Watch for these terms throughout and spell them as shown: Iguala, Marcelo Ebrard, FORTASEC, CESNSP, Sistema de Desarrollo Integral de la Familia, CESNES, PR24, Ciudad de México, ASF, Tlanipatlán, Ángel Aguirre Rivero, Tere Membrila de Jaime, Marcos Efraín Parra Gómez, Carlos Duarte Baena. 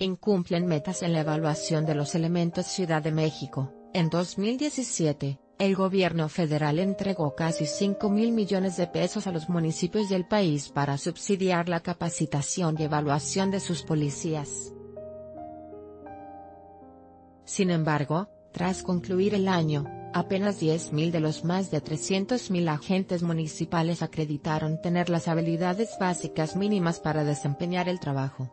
Incumplen metas en la evaluación de los elementos Ciudad de México. En 2017, el gobierno federal entregó casi 5.000 millones de pesos a los municipios del país para subsidiar la capacitación y evaluación de sus policías. Sin embargo, tras concluir el año, apenas 10.000 de los más de 300.000 agentes municipales acreditaron tener las habilidades básicas mínimas para desempeñar el trabajo.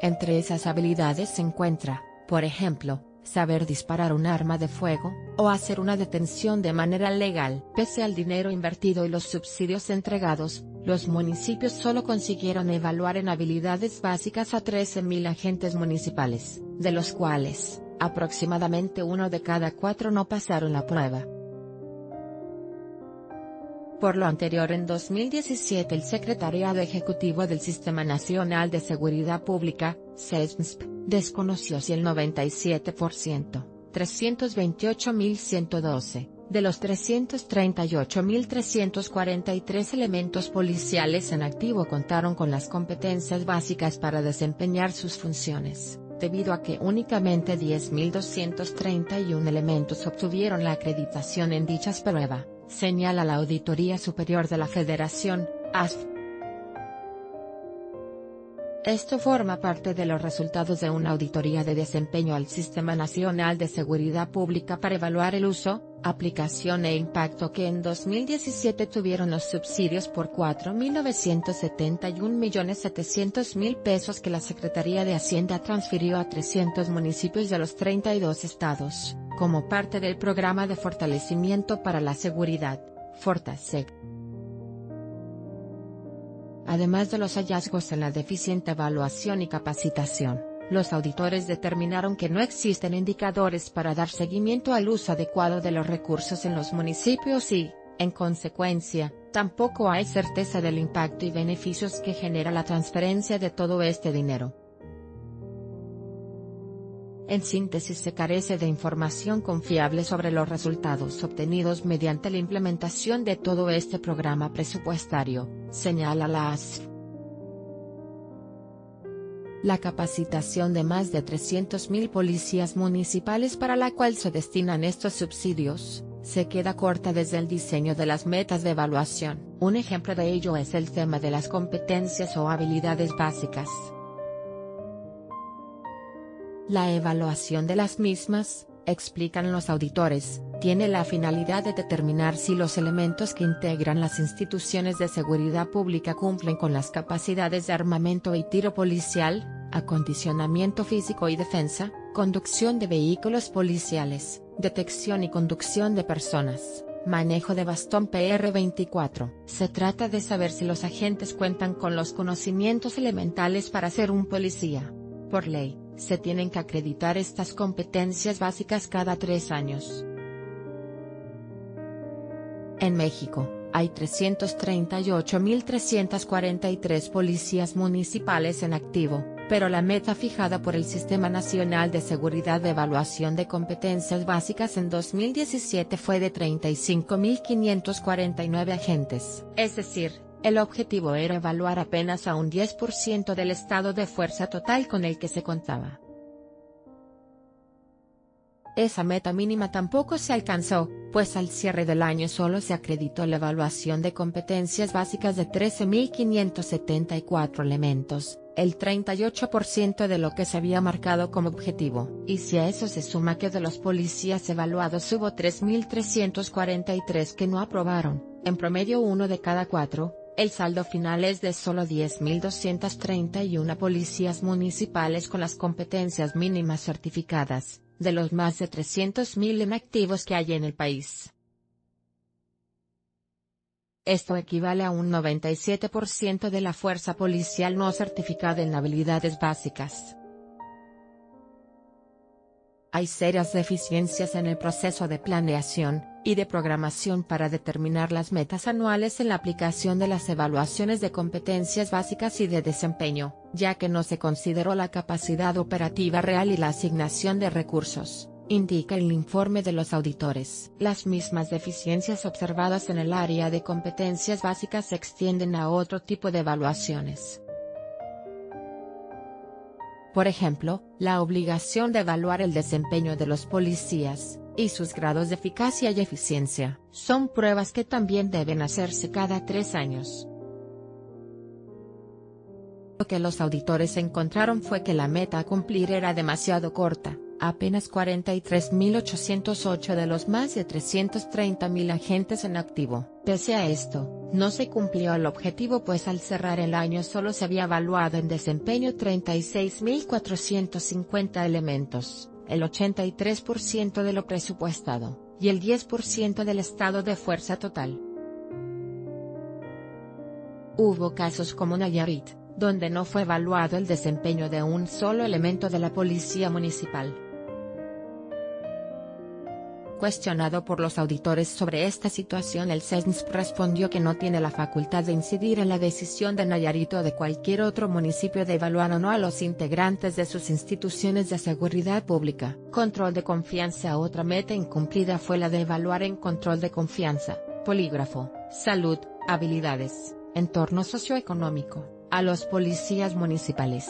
Entre esas habilidades se encuentra, por ejemplo, saber disparar un arma de fuego, o hacer una detención de manera legal. Pese al dinero invertido y los subsidios entregados, los municipios solo consiguieron evaluar en habilidades básicas a 13.000 agentes municipales, de los cuales, aproximadamente 1 de cada 4 no pasaron la prueba. Por lo anterior, en 2017 el Secretariado Ejecutivo del Sistema Nacional de Seguridad Pública, CESNES, desconoció si el 97%, 328.112, de los 338.343 elementos policiales en activo contaron con las competencias básicas para desempeñar sus funciones, debido a que únicamente 10.231 elementos obtuvieron la acreditación en dichas pruebas, señala la Auditoría Superior de la Federación, ASF. Esto forma parte de los resultados de una auditoría de desempeño al Sistema Nacional de Seguridad Pública para evaluar el uso, aplicación e impacto que en 2017 tuvieron los subsidios por 4.971.700.000 pesos que la Secretaría de Hacienda transfirió a 300 municipios de los 32 estados, como parte del Programa de Fortalecimiento para la Seguridad, FORTASEC. Además de los hallazgos en la deficiente evaluación y capacitación, los auditores determinaron que no existen indicadores para dar seguimiento al uso adecuado de los recursos en los municipios y, en consecuencia, tampoco hay certeza del impacto y beneficios que genera la transferencia de todo este dinero. En síntesis, se carece de información confiable sobre los resultados obtenidos mediante la implementación de todo este programa presupuestario, señala la ASF. La capacitación de más de 300.000 policías municipales para la cual se destinan estos subsidios, se queda corta desde el diseño de las metas de evaluación. Un ejemplo de ello es el tema de las competencias o habilidades básicas. La evaluación de las mismas, explican los auditores, tiene la finalidad de determinar si los elementos que integran las instituciones de seguridad pública cumplen con las capacidades de armamento y tiro policial, acondicionamiento físico y defensa, conducción de vehículos policiales, detección y conducción de personas, manejo de bastón PR24. Se trata de saber si los agentes cuentan con los conocimientos elementales para ser un policía. Por ley, se tienen que acreditar estas competencias básicas cada 3 años. En México, hay 338.343 policías municipales en activo, pero la meta fijada por el Sistema Nacional de Seguridad de Evaluación de Competencias Básicas en 2017 fue de 35.549 agentes. Es decir, el objetivo era evaluar apenas a un 10% del estado de fuerza total con el que se contaba. Esa meta mínima tampoco se alcanzó, pues al cierre del año solo se acreditó la evaluación de competencias básicas de 13.574 elementos, el 38% de lo que se había marcado como objetivo. Y si a eso se suma que de los policías evaluados hubo 3.343 que no aprobaron, en promedio 1 de cada 4, el saldo final es de solo 10.231 policías municipales con las competencias mínimas certificadas, de los más de 300.000 inactivos que hay en el país. Esto equivale a un 97% de la fuerza policial no certificada en habilidades básicas. Hay serias deficiencias en el proceso de planeación y de programación para determinar las metas anuales en la aplicación de las evaluaciones de competencias básicas y de desempeño, ya que no se consideró la capacidad operativa real y la asignación de recursos, indica el informe de los auditores. Las mismas deficiencias observadas en el área de competencias básicas se extienden a otro tipo de evaluaciones. por ejemplo, la obligación de evaluar el desempeño de los policías, y sus grados de eficacia y eficiencia, son pruebas que también deben hacerse cada 3 años. Lo que los auditores encontraron fue que la meta a cumplir era demasiado corta, apenas 43.808 de los más de 330.000 agentes en activo. Pese a esto, no se cumplió el objetivo, pues al cerrar el año solo se había evaluado en desempeño 36.450 elementos, el 83% de lo presupuestado, y el 10% del estado de fuerza total. Hubo casos como Nayarit, donde no fue evaluado el desempeño de un solo elemento de la policía municipal. Cuestionado por los auditores sobre esta situación, el CESNES respondió que no tiene la facultad de incidir en la decisión de Nayarit o de cualquier otro municipio de evaluar o no a los integrantes de sus instituciones de seguridad pública. Control de confianza. Otra meta incumplida fue la de evaluar en control de confianza, polígrafo, salud, habilidades, entorno socioeconómico, a los policías municipales.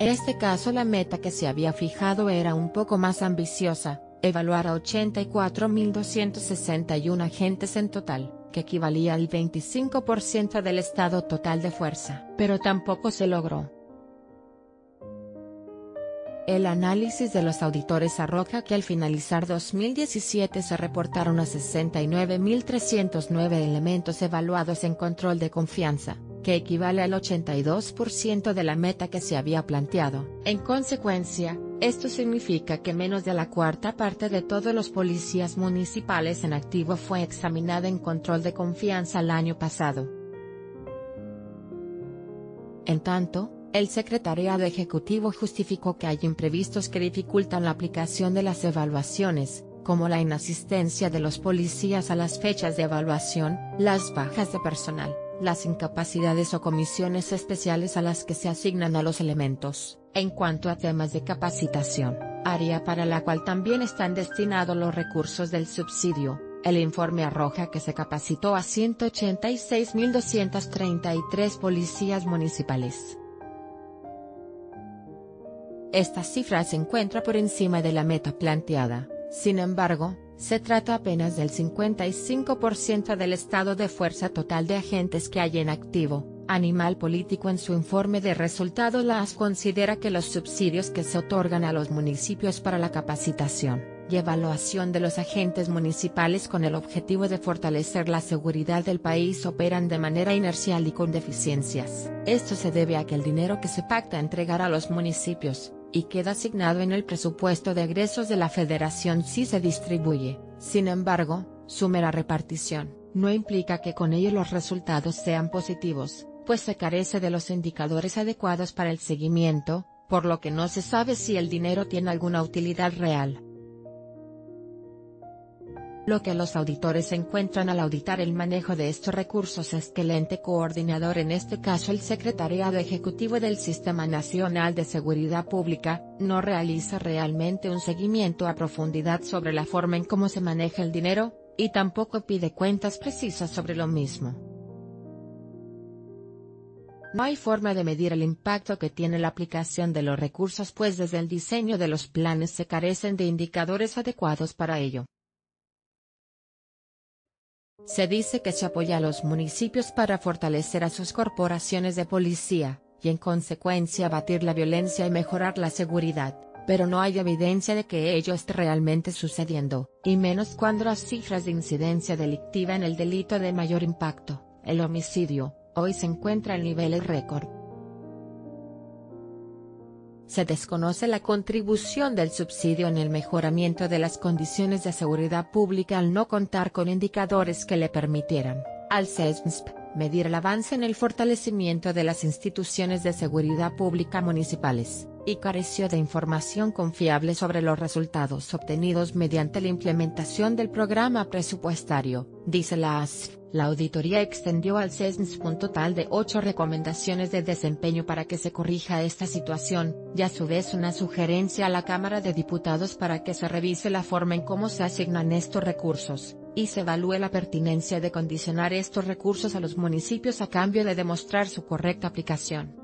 En este caso, la meta que se había fijado era un poco más ambiciosa: evaluar a 84.261 agentes en total, que equivalía al 25% del estado total de fuerza, pero tampoco se logró. El análisis de los auditores arroja que al finalizar 2017 se reportaron a 69.309 elementos evaluados en control de confianza, que equivale al 82% de la meta que se había planteado. En consecuencia, esto significa que menos de la cuarta parte de todos los policías municipales en activo fue examinada en control de confianza el año pasado. En tanto, el Secretariado Ejecutivo justificó que hay imprevistos que dificultan la aplicación de las evaluaciones, como la inasistencia de los policías a las fechas de evaluación, las bajas de personal, las incapacidades o comisiones especiales a las que se asignan a los elementos. En cuanto a temas de capacitación, área para la cual también están destinados los recursos del subsidio, el informe arroja que se capacitó a 186.233 policías municipales. Esta cifra se encuentra por encima de la meta planteada. Sin embargo, se trata apenas del 55% del estado de fuerza total de agentes que hay en activo. Animal Político, en su informe de resultados, la ASF considera que los subsidios que se otorgan a los municipios para la capacitación y evaluación de los agentes municipales con el objetivo de fortalecer la seguridad del país operan de manera inercial y con deficiencias. Esto se debe a que el dinero que se pacta entregar a los municipios, y queda asignado en el presupuesto de egresos de la Federación, sí se distribuye. Sin embargo, su mera repartición no implica que con ello los resultados sean positivos, pues se carece de los indicadores adecuados para el seguimiento, por lo que no se sabe si el dinero tiene alguna utilidad real. Lo que los auditores encuentran al auditar el manejo de estos recursos es que el ente coordinador, en este caso el Secretariado Ejecutivo del Sistema Nacional de Seguridad Pública, no realiza realmente un seguimiento a profundidad sobre la forma en cómo se maneja el dinero, y tampoco pide cuentas precisas sobre lo mismo. No hay forma de medir el impacto que tiene la aplicación de los recursos, pues desde el diseño de los planes se carecen de indicadores adecuados para ello. Se dice que se apoya a los municipios para fortalecer a sus corporaciones de policía, y en consecuencia abatir la violencia y mejorar la seguridad, pero no hay evidencia de que ello esté realmente sucediendo, y menos cuando las cifras de incidencia delictiva en el delito de mayor impacto, el homicidio, hoy se encuentra en niveles récord. Se desconoce la contribución del subsidio en el mejoramiento de las condiciones de seguridad pública al no contar con indicadores que le permitieran al CESNSP medir el avance en el fortalecimiento de las instituciones de seguridad pública municipales, y careció de información confiable sobre los resultados obtenidos mediante la implementación del programa presupuestario, dice la ASF. La auditoría extendió al CESNES un total de 8 recomendaciones de desempeño para que se corrija esta situación, y a su vez una sugerencia a la Cámara de Diputados para que se revise la forma en cómo se asignan estos recursos, y se evalúe la pertinencia de condicionar estos recursos a los municipios a cambio de demostrar su correcta aplicación.